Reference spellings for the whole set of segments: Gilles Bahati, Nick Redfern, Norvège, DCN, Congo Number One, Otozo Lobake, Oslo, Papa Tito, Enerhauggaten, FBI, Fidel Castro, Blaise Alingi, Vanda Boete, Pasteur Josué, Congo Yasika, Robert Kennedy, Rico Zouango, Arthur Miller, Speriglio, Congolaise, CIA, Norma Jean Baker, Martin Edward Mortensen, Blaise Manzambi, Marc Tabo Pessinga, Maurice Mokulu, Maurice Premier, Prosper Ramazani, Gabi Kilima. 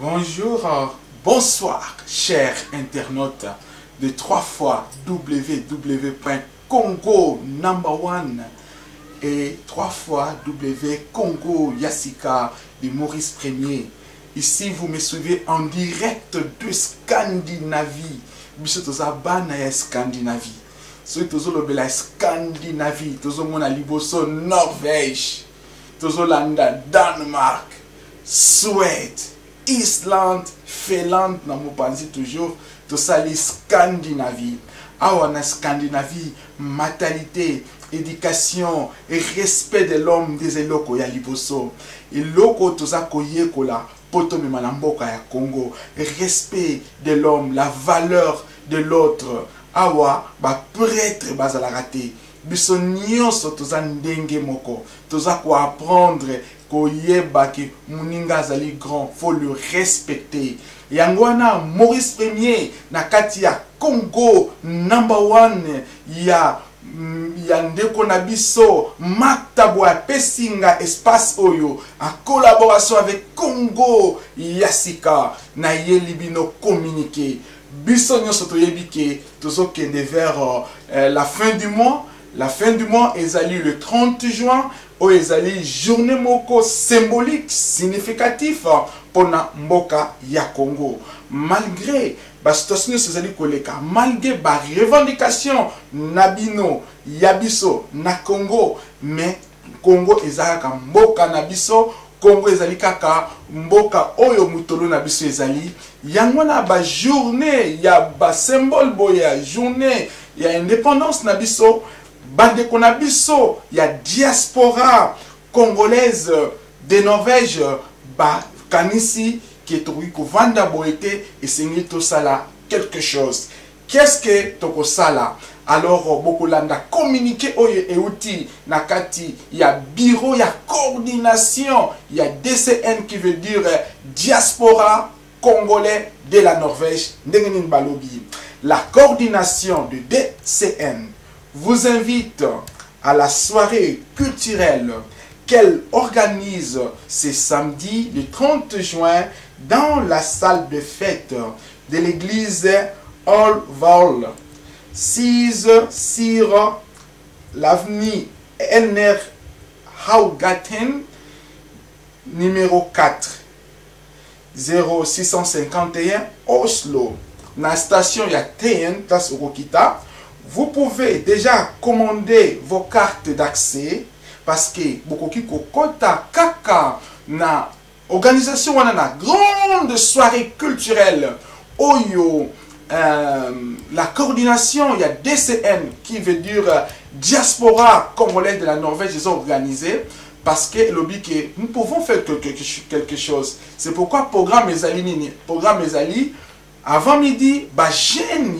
Bonjour, bonsoir, chers internautes de 3xW.Congo Number One et 3xW.Congo Yasika de Maurice Premier. Ici, vous me suivez en direct de Scandinavie. Scandinavie. Scandinavie. Norvège. Danemark. Suède. Islande, Finlande, na mopanzi toujours, to sali Scandinavie. Awa na Scandinavie, matalité, éducation, et respect de l'homme des eloko ya liboso. Eloko toza koyekola, poto me malamboka ya Congo. Respect de l'homme, la valeur de l'autre. Awa, ba prêtre bazala raté. Biso nyonso toza ndenge moko. Toza ko apprendre. Koyebaki muninga zali grand, faut le respecter. Yangwana Maurice Premier na kati ya Congo Number One ya ndeko na biso maktabo ya pesinga espace oyo en collaboration avec Congo Yasika na yelibino communiquer. Biso nyoso toyebike tozokende vers la fin du mois. La fin du mois ezali le 30 juin. Oezali journée moko symbolique significatif pour na mboka ya Congo. Malgré ba situation ezali koleka, malgré ba revendication nabino yabiso na Congo, mais Congo ezali ka mboka nabiso, Congo ezali kaka mboka oyo mutolo nabiso ezali. Yango na ba journée ya ba symbole boya journée ya indépendance nabiso. Bande konabiso, il y a diaspora congolaise de Norvège, bah, kanisi, qui est trouvé que Vanda Boete et Seigneur Tosala quelque chose. Qu'est-ce que Tokosala? Alors, beaucoup landa communiqué et outils, nakati, il y a bureau, il y a coordination, il y a DCN qui veut dire diaspora congolais de la Norvège, Ndengenin Balobi. La coordination de DCN. Vous invite à la soirée culturelle qu'elle organise ce samedi le 30 juin dans la salle de fête de l'église Allval, 6 sur l'avenue Enerhauggaten, numéro 4, 0651 Oslo, dans la station Yaten, place Rokita. Vous pouvez déjà commander vos cartes d'accès parce que beaucoup qui kokota kaka na organisation wana na grande soirée culturelle oyo la coordination il y a DCN qui veut dire diaspora congolaise de la Norvège ils ont organisé parce que lobby que nous pouvons faire quelque chose. C'est pourquoi programme Ezali avant midi ba jeune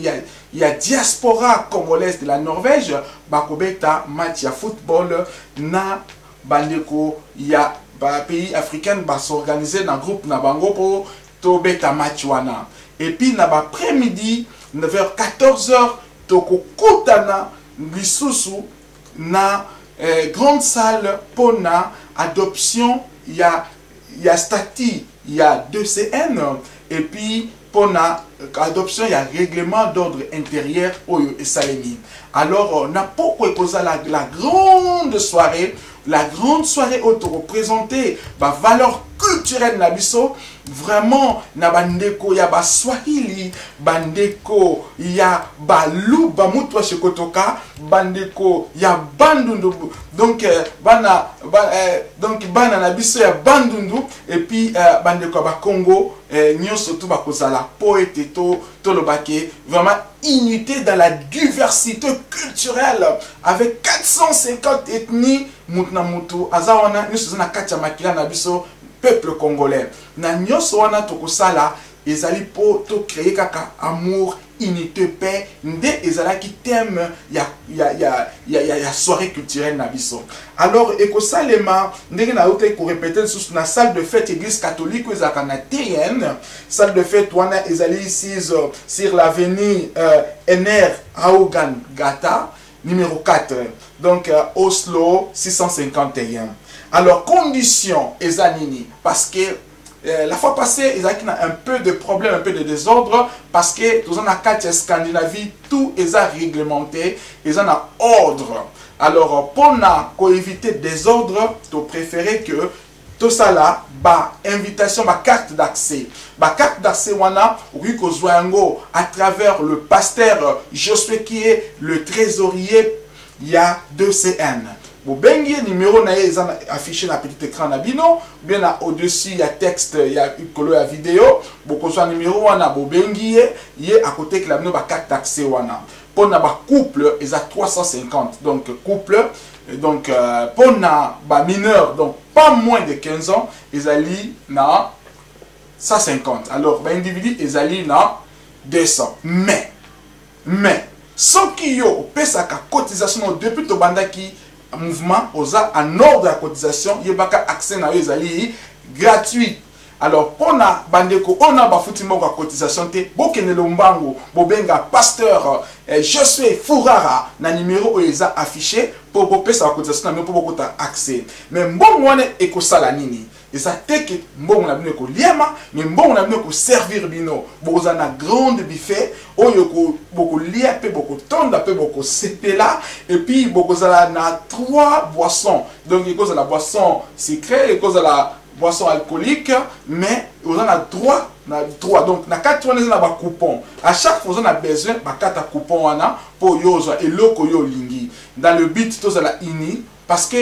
il y a diaspora congolaise de la Norvège, bakobeta match ya football na bandeko ya ba pays africain ba s'organiser dans groupe na bango po to beta match wana. Et puis na ba après-midi vers 14h to kokutana lisusu na grande salle pona adoption il y a statut, il y a DCN et puis pour l'adoption, il y a un règlement d'ordre intérieur au Salemi. Alors, on a pourquoi la grande soirée. La grande soirée auto-représentée, la valeur culturelle de l'Abisso. Vraiment, il y a Bandeko, il y a Swahili, Bandeko, il y a Balou, Bamutwa Shekotoka, Bandeko, il y a Bandundu. Donc, Bandanabisso, il y a Bandundu, et puis Bandeko, Congo, Nyon Sotou, Bakozala, Poète et Tolobake. Vraiment, unité dans la diversité culturelle avec 450 ethnies. Moutnamutu, Azawana, nous sommes à Kachamakila, Nabiso, peuple congolais. Nanyoswana Tokosala, Ezali po to créer kaka amour, unité, paix, Nde Ezala qui t'aime, ya soirée culturelle Nabiso. Alors, Ekosalema, Ndegenaote, qu'on répétait sous la salle de fête église catholique, Ezakana TN, salle de fête, Wana Ezali ici, sur l'avenue Enerhauggaten. Numéro 4, donc Oslo 651. Alors, condition, Ezanini, parce que La fois passée, il y a un peu de problème, un peu de désordre, parce que dans la Scandinavie, tout est réglementé, ils ont un ordre. Alors, pour éviter le désordre, tu préfères que tout ça là, bah invitation, bah carte d'accès. Bah carte d'accès, wana, Rico Zouango, à travers le pasteur Josué qui est le trésorier, il y a DCN. Vous bengiez numéro na ils ont affiché na petit écran na bino, bien là au-dessus il y a texte, il y a colo, il y a vidéo. Beaucoup soit numéro wana, vous bengiez, il est à côté que la bino bah carte d'accès wana. Pour na bah couple, ils a 350. Donc couple, donc pour na bah mineur, donc pas moins de 15 ans, ils allient na 150. Alors bah individu ils allient na 200. Mais sans qu'il y ait sa cotisation depuis le banda qui mouvement aux en ordre de la cotisation, il y a accès à eux gratuit. Alors pour na bandeko on a bafutimoko à cotisation té bokene lombango bobenga pasteur Josué Fourara na numéro eza affiché pour popesa cotisation mais pour kota accès. Mais bon mone ekosala nini? Et ça teke mbongo na bino ko liema mais mbongo na bino ko servir bino boza na grande buffet oyo ko boko lia pe boko tonda pe boko sepela et puis bokozala na 3 boissons. Donc ikoza la boisson secret, ikoza la boisson alcoolique, mais on a droit à 3. Donc, on a 4 coupons. À chaque fois, on a besoin de 4 coupons pour yoza et loko yo lingi. Dans le but, tout ça la ini. Parce que,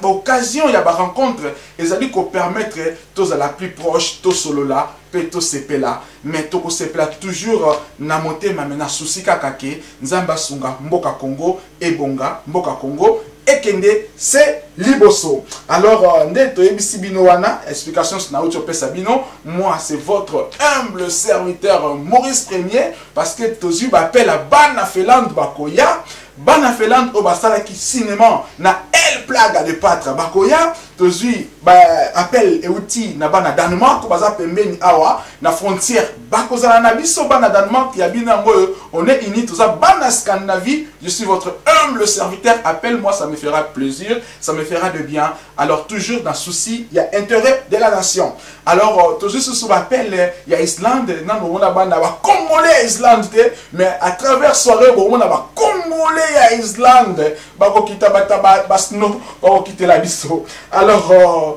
l'occasion, il y a une rencontre, et ça dit qu'on permettre tous à la plus proche, tous solo là, puis tous sepé là. Mais tous sepé là, toujours, na monté, ma mena souci kakake, nzamba sunga, mboka Congo, et bonga, mboka Congo, et kende, c'est liboso. Alors, ndeto, ebisi binowana, explication sur Naoutio Pesabino, moi, c'est votre humble serviteur Maurice Premier, parce que tous appelle à Banafeland Bakoya. Banafeland au basala qui cinéma na el plaga de patra bakoya tozui ba appel et outil na bana Danemark baza pembeni awa na frontière bakozala na biso bana Danemark ya binango on est unis tous ça bana Scandinavie. Je suis votre humble serviteur, appelle-moi, ça me fera plaisir, ça me fera de bien. Alors toujours dans souci, il y a intérêt de la nation. Alors toujours sous appel il y a Islande na no na bana ba Congolais Islande mais à travers soirée bon na ba Congolais à Islande, bakokita bataba basno, bakokite la biso. Alors,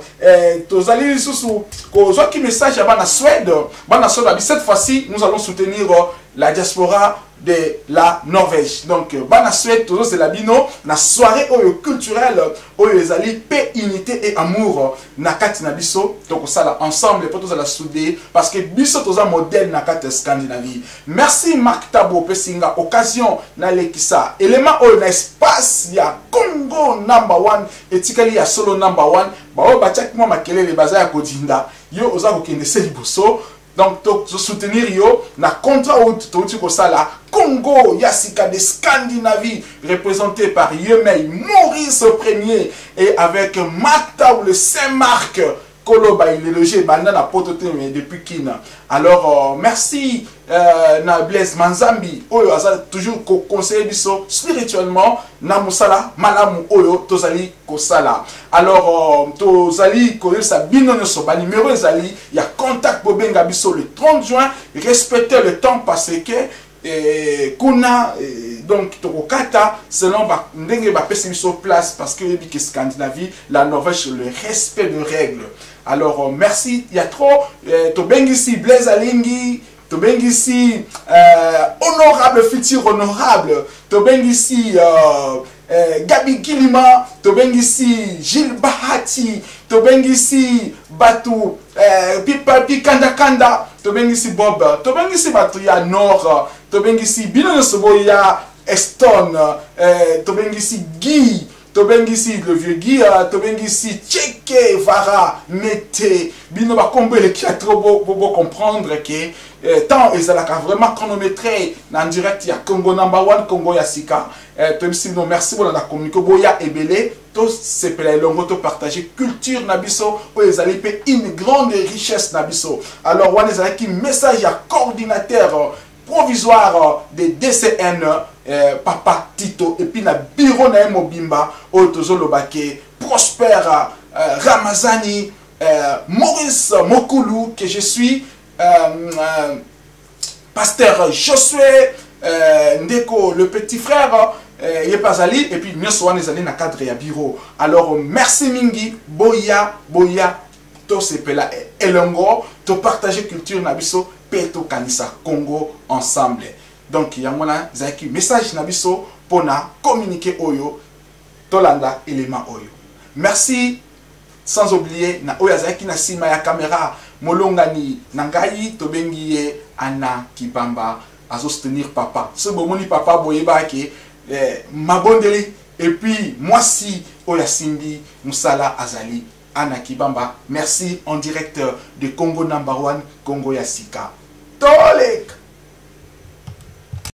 tous allez sous quoi qui message à Suède, bana Suède. Cette fois-ci, nous allons soutenir la diaspora de la Norvège. Donc, bana Suède, tous c'est la bino, na soirée culturelle, les alliés paix, unité et amour, nakati na biso. Donc ça là ensemble, pour tous la souder, parce que biso tous un modèle nakati Scandinavie. Merci Marc Tabo Pessinga, occasion na lekisa. Élément au espace, il y a Congo Number One, étiqueté il y a Solo Number One. Bah oh bah check moi ma kele les bazar à Kodinda. Yo osa kokende seliboso. Donc, to soutenir yo, na contra ou tout ko sala, Congo Yasika de Scandinavie, représenté par Yemei, Maurice Premier, et avec Marta ou le Saint-Marc, Koloba, il est logé, bandana, potote, mais depuis Kina. Alors, merci, na Blaise Manzambi, oyo, azal, toujours conseiller biso, spirituellement, na moussala, malamu, oyo, tozali, kosala. Alors, tozali, koyo, sa binon, soba, numéro, zali, y a contact, bobenga biso, le 30 juin, respectez le temps, parce que, kuna, donc Tokata selon ndenge ba pesi biso place parce que yebi que Scandinavie la Norvège le respect de règles. Alors merci, il y a trop to bengisi Blaise Alingi, to bengisi honorable futur honorable, to bengisi Gabi Kilima, to bengisi Gilles Bahati, to bengisi Batu Pipa Pikanda Kanda, to bengisi Bob, to bengisi Batu ya Nord, to bengisi Bino Soboya Eston, Tobengisi Guy, Tobengisi le vieux Guy, Tobengisi Tcheke Vara, Mete, Binoba Kombe qui a trop beau comprendre que tant ils ont vraiment chronométré en direct il y a Congo Number One, Congo Yasika. Merci pour la communication. Boya et Belé, tous ces pélés longs, tous partager culture Nabiso, où ils allaient payer une grande richesse Nabiso. Alors, on les a qui message à coordinateur provisoire des DCN, Papa Tito, et puis na bureau na Mobimba, Otozo Lobake, Prosper Ramazani, Maurice Mokulu, que je suis, Pasteur Josué, Ndeko, le petit frère, il est pas allé, et puis nous sommes allés dans le cadre et à bureau. Alors merci Mingi, Boya, Boya, tout ce pela elongo, tout partager culture Nabiso, Peto Kanisa Congo ensemble. Donc il y a un message Nabiso pour communiquer Oyo, Tolanda, élément Oyo. Merci. Sans oublier, na oyazaki na sima ya caméra, molongani, nangai, tobengiye, ana, kibamba, à soutenir papa. Ce bon moni papa boyeba ke, mabondeli, et puis moi si, oyasimbi, musala, azali, ana, kibamba. Merci en direct de Congo Number One, Congo Yasika. Tolek!